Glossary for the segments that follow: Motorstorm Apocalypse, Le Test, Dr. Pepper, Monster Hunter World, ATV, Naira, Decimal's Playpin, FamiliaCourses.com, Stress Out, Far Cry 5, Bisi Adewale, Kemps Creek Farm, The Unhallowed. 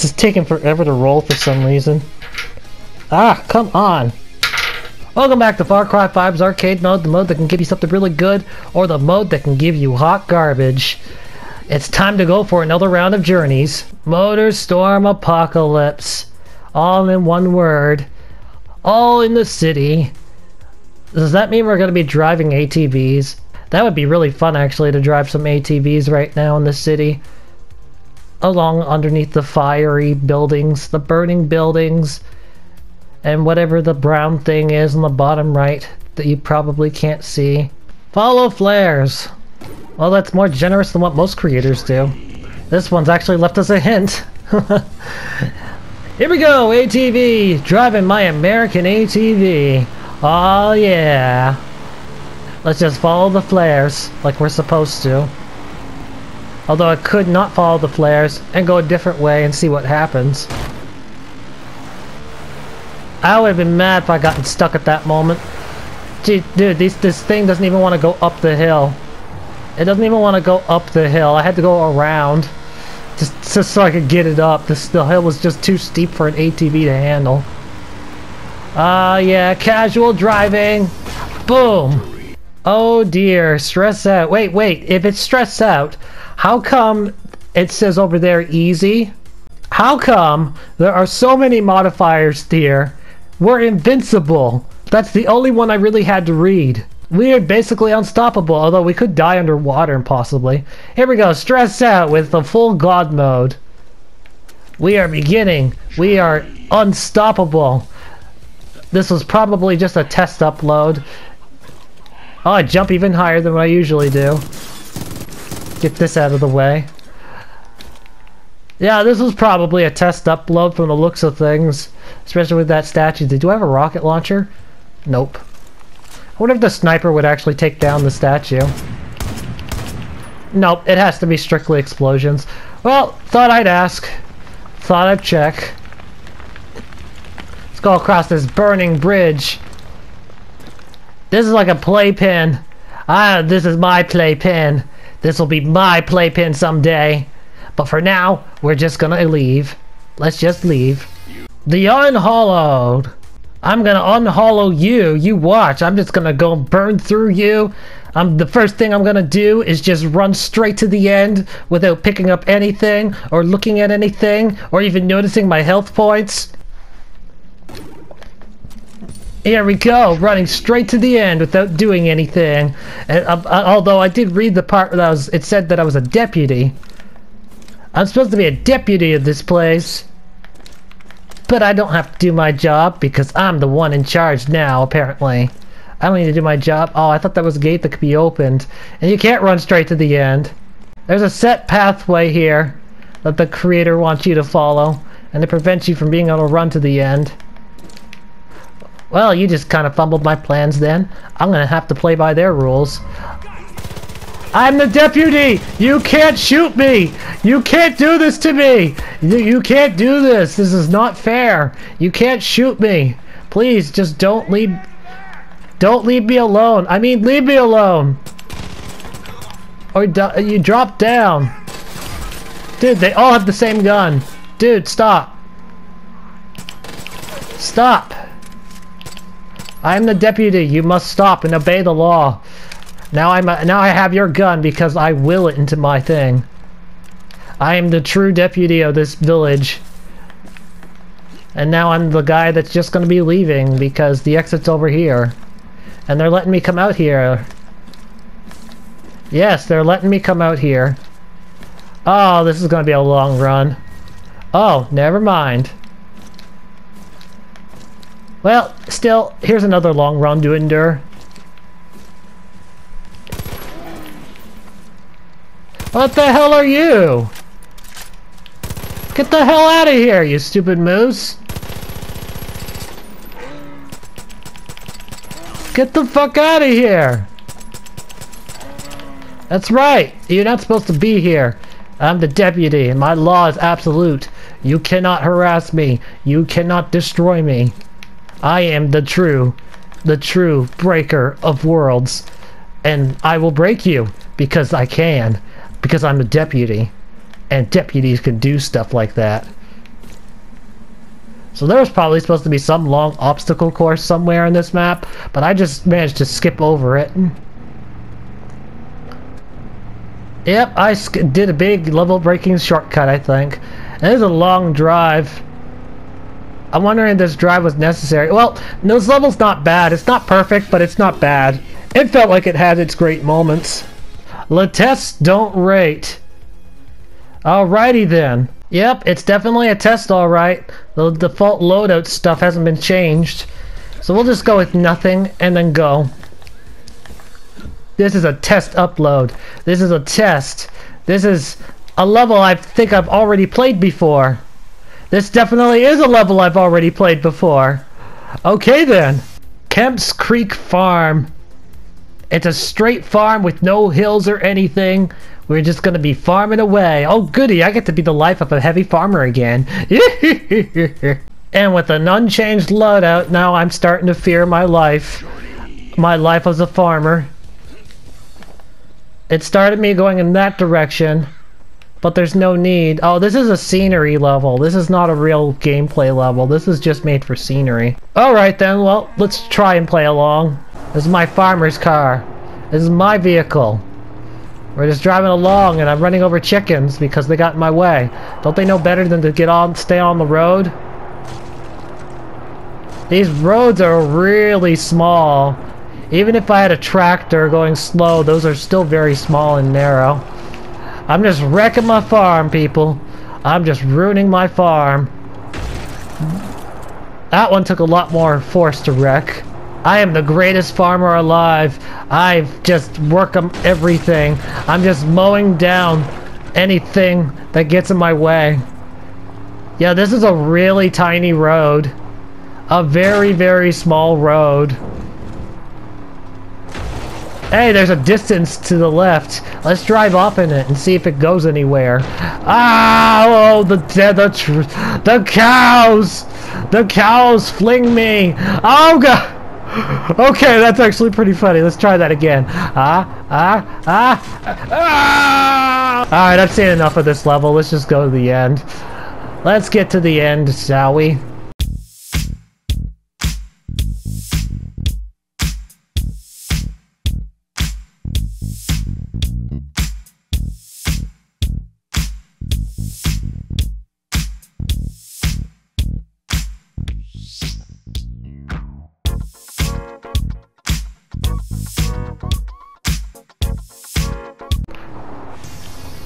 This is taking forever to roll for some reason. Ah, come on! Welcome back to Far Cry 5's arcade mode, the mode that can give you something really good, or the mode that can give you hot garbage. It's time to go for another round of journeys. Motorstorm Apocalypse. All in one word. All in the city. Does that mean we're going to be driving ATVs? That would be really fun actually, to drive some ATVs right now in the city. Along underneath the fiery buildings, the burning buildings, and whatever the brown thing is on the bottom right that you probably can't see. Follow flares! Well, that's more generous than what most creators do. This one's actually left us a hint. Here we go, ATV! Driving my American ATV! Oh yeah! Let's just follow the flares like we're supposed to. Although I could not follow the flares and go a different way and see what happens. I would have been mad if I gotten stuck at that moment. Gee, dude, this thing doesn't even want to go up the hill. It doesn't even want to go up the hill. I had to go around just so I could get it up. The hill was just too steep for an ATV to handle. Yeah, casual driving. Boom. Oh dear, stress out. Wait, if it's stressed out, how come it says over there easy? How come there are so many modifiers here? We're invincible. That's the only one I really had to read. We are basically unstoppable, although we could die underwater, possibly. Here we go, stress out with the full god mode. We are beginning. We are unstoppable. This was probably just a test upload. Oh, I jump even higher than I usually do. Get this out of the way. Yeah, this was probably a test upload from the looks of things. Especially with that statue. Do I have a rocket launcher? Nope. I wonder if the sniper would actually take down the statue. Nope, it has to be strictly explosions. Well, thought I'd ask. Thought I'd check. Let's go across this burning bridge. This is like a playpen. Ah, this is my playpen. This will be my playpen someday. But for now, we're just gonna leave. Let's just leave. The Unhallowed. I'm gonna unhollow you. You watch. I'm just gonna go burn through you. The first thing I'm gonna do is just run straight to the end without picking up anything or looking at anything or even noticing my health points. Here we go, running straight to the end without doing anything. And, although I did read the part where it said that I was a deputy. I'm supposed to be a deputy of this place. But I don't have to do my job because I'm the one in charge now, apparently. I don't need to do my job. Oh, I thought that was a gate that could be opened. And you can't run straight to the end. There's a set pathway here that the creator wants you to follow. And it prevents you from being able to run to the end. Well, you just kind of fumbled my plans then. I'm gonna have to play by their rules. I'm the deputy! You can't shoot me! You can't do this to me! You can't do this! This is not fair! You can't shoot me! Please, just don't leave me alone! I mean, leave me alone! Or you drop down! Dude, they all have the same gun! Dude, stop! Stop! I am the deputy. You must stop and obey the law. Now I have your gun because I will it into my thing. I am the true deputy of this village. And now I'm the guy that's just going to be leaving because the exit's over here. And they're letting me come out here. Yes, they're letting me come out here. Oh, this is going to be a long run. Oh, never mind. Well, still, here's another long run to endure. What the hell are you? Get the hell out of here, you stupid moose! Get the fuck out of here! That's right! You're not supposed to be here. I'm the deputy, and my law is absolute. You cannot harass me. You cannot destroy me. I am the true breaker of worlds, and I will break you because I can, because I'm a deputy, and deputies can do stuff like that. So there's probably supposed to be some long obstacle course somewhere in this map, but I just managed to skip over it. Yep, I did a big level-breaking shortcut, I think. And this is a long drive. I'm wondering if this drive was necessary. Well, no, this level's not bad. It's not perfect, but it's not bad. It felt like it had its great moments. Le Test don't rate. Alrighty then. Yep, it's definitely a test, alright. The default loadout stuff hasn't been changed. So we'll just go with nothing and then go. This is a test upload. This is a test. This is a level I think I've already played before. This definitely is a level I've already played before. Okay then. Kemps Creek Farm. It's a straight farm with no hills or anything. We're just gonna be farming away. Oh goody, I get to be the life of a heavy farmer again. And with an unchanged loadout, now I'm starting to fear my life. My life as a farmer. It started me going in that direction, but there's no need. Oh, this is a scenery level. This is not a real gameplay level. This is just made for scenery. Alright then, well, let's try and play along. This is my farmer's car. This is my vehicle. We're just driving along and I'm running over chickens because they got in my way. Don't they know better than to stay on the road? These roads are really small. Even if I had a tractor going slow, those are still very small and narrow. I'm just wrecking my farm, people. I'm just ruining my farm. That one took a lot more force to wreck. I am the greatest farmer alive. I just work on everything. I'm just mowing down anything that gets in my way. Yeah, this is a really tiny road. A very, very small road. Hey, there's a distance to the left. Let's drive off in it and see if it goes anywhere. Ah, oh, the cows! The cows fling me! Oh, God! Okay, that's actually pretty funny. Let's try that again. Alright, I've seen enough of this level. Let's just go to the end. Let's get to the end, shall we?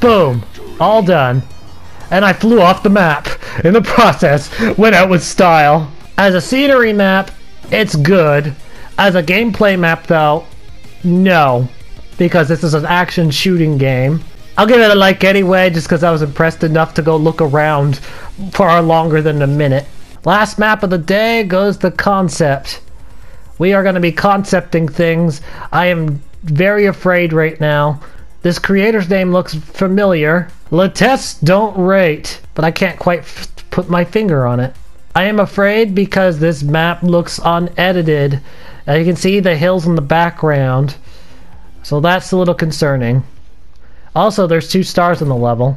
Boom! All done. And I flew off the map. In the process, went out with style. As a scenery map, it's good. As a gameplay map though, no. Because this is an action shooting game. I'll give it a like anyway, just because I was impressed enough to go look around for longer than a minute. Last map of the day goes to concept. We are going to be concepting things. I am very afraid right now. This creator's name looks familiar. Le Test don't rate, but I can't quite put my finger on it. I am afraid because this map looks unedited. You can see the hills in the background, so that's a little concerning. Also, there's 2 stars in the level.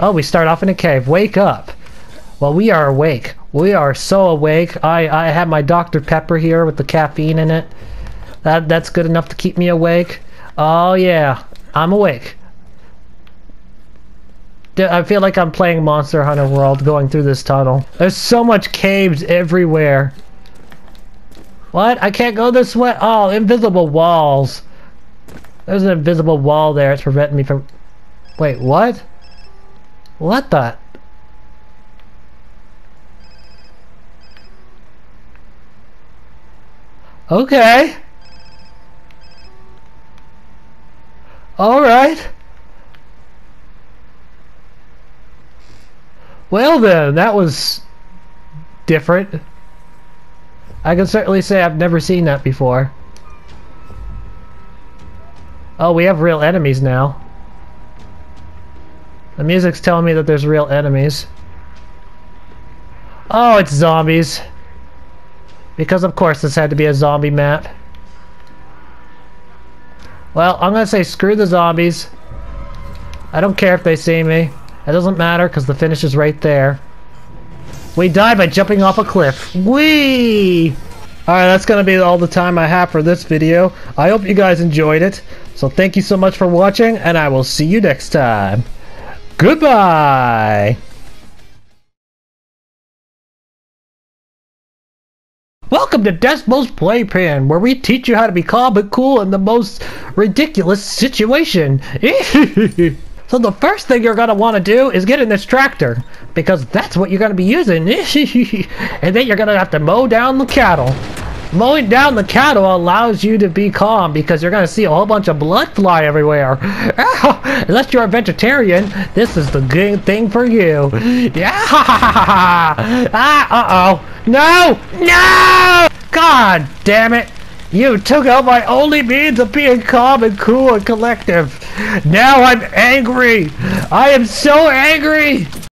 Oh, we start off in a cave. Wake up. Well, we are awake. We are so awake. I have my Dr. Pepper here with the caffeine in it. That's good enough to keep me awake. Oh yeah, I'm awake. I feel like I'm playing Monster Hunter World going through this tunnel. There's so much caves everywhere. What? I can't go this way? Oh, invisible walls. There's an invisible wall there. It's preventing me from... Wait, what? What the... Okay. Alright. Well then, that was different. I can certainly say I've never seen that before. Oh, we have real enemies now. The music's telling me that there's real enemies. Oh, it's zombies. Because of course this had to be a zombie map. Well, I'm gonna say screw the zombies. I don't care if they see me. It doesn't matter because the finish is right there. We died by jumping off a cliff. Whee! Alright, that's going to be all the time I have for this video. I hope you guys enjoyed it. So thank you so much for watching, and I will see you next time. Goodbye! Welcome to Desmo's Playpen, where we teach you how to be calm and cool in the most ridiculous situation. So the first thing you're going to want to do is get in this tractor, because that's what you're going to be using. And then you're going to have to mow down the cattle. Mowing down the cattle allows you to be calm, because you're going to see a whole bunch of blood fly everywhere. Unless you're a vegetarian, this is the good thing for you. Uh-oh. No! No! God damn it! You took out my only means of being calm and cool and collective. Now I'm angry! I am so angry!